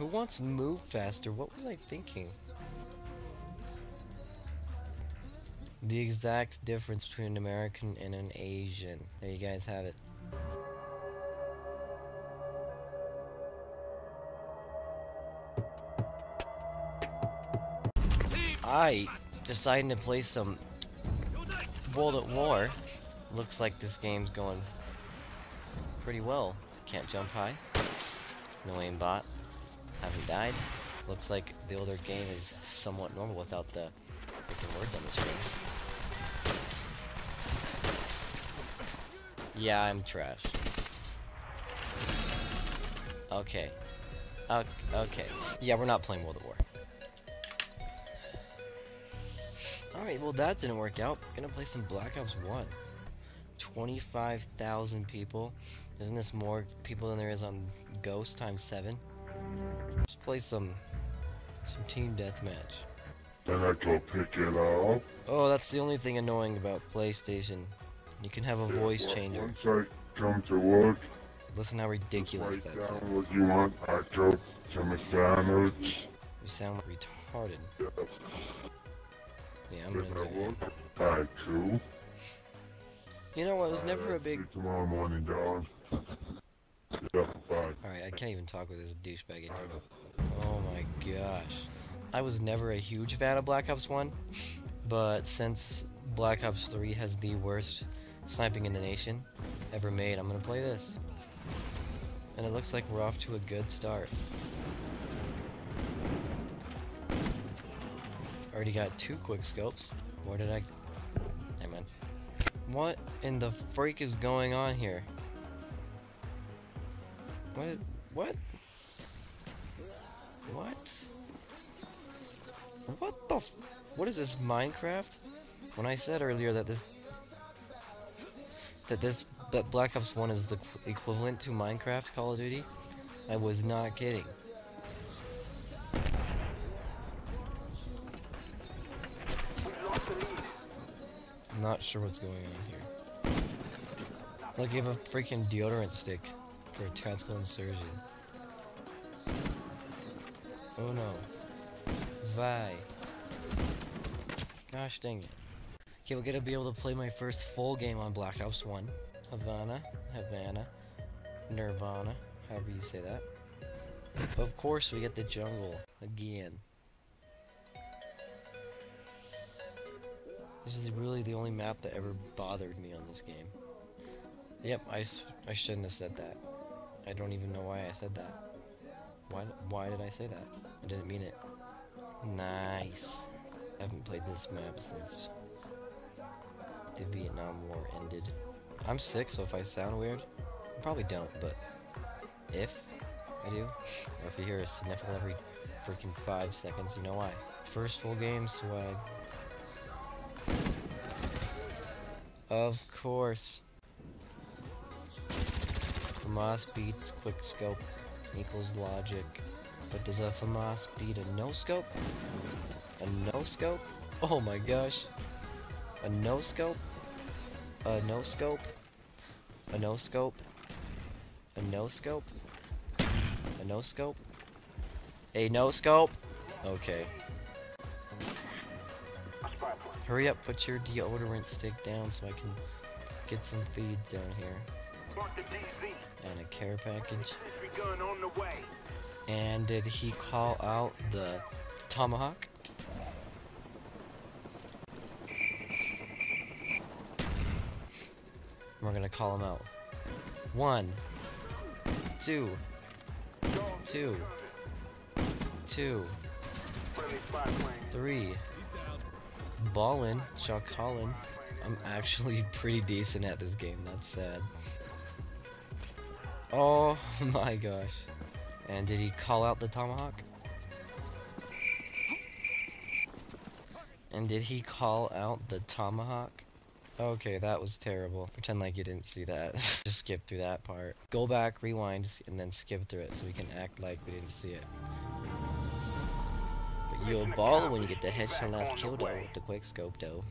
Who wants to move faster? What was I thinking? The exact difference between an American and an Asian. There you guys have it. I decided to play some World at War. Looks like this game's going pretty well. Can't jump high. No aimbot. Haven't died. Looks like the older game is somewhat normal without the freaking words on the screen. Yeah, I'm trash. Okay. Okay. Yeah, we're not playing World at War. Alright, well that didn't work out. We're gonna play some Black Ops 1. 25,000 people. Isn't this more people than there is on Ghost ×7? Let's play some team deathmatch. Then I go pick it up. Oh, that's the only thing annoying about PlayStation. You can have a voice changer. Once I come to work. Listen how ridiculous that sounds. What you want? I go to my sandwich. You sound retarded. Yes. Yeah, I'm gonna die too. You know what, it was never a big... tomorrow morning, dog. Yeah, alright, I can't even talk with this douchebag again. Oh my gosh. I was never a huge fan of Black Ops 1, but since Black Ops 3 has the worst sniping in the nation ever made, I'm gonna play this. And it looks like we're off to a good start. Already got 2 quick scopes. Where did I... Hey man. What in the freak is going on here? What is... what? What? What the f... what is this, Minecraft? When I said earlier that that Black Ops 1 is the equivalent to Minecraft Call of Duty, I was not kidding. Not sure what's going on here. Look, you have a freaking deodorant stick for a tactical insertion. Oh no. Zwei. Gosh dang it. Okay, we're gonna be able to play my first full game on Black Ops 1. Havana. Nirvana. However you say that. Of course, we get the jungle again. This is really the only map that ever bothered me on this game. Yep, I shouldn't have said that. I don't even know why I said that. Why did I say that? I didn't mean it. Nice. I haven't played this map since the Vietnam War ended. I'm sick, so if I sound weird, I probably don't, but if I do, or if you hear a sniffle every freaking 5 seconds, you know why. First full game, swag. Of course. Famas beats quickscope equals logic. But does a Famas beat a no-scope? A no-scope? Oh my gosh. A no-scope? A no-scope? A no-scope? A no-scope? A no-scope? A no-scope? Okay. Hurry up, put your deodorant stick down so I can get some feed down here. And a care package. And did he call out the tomahawk? We're gonna call him out. 1, 2, 2, 2, 3. Ballin', shot callin'. I'm actually pretty decent at this game, that's sad. Oh my gosh. And did he call out the tomahawk? And did he call out the tomahawk? Okay, that was terrible. Pretend like you didn't see that. Just skip through that part. Go back, rewind, and then skip through it so we can act like we didn't see it. You'll ball when you get the headshot last kill though with the quick scope though.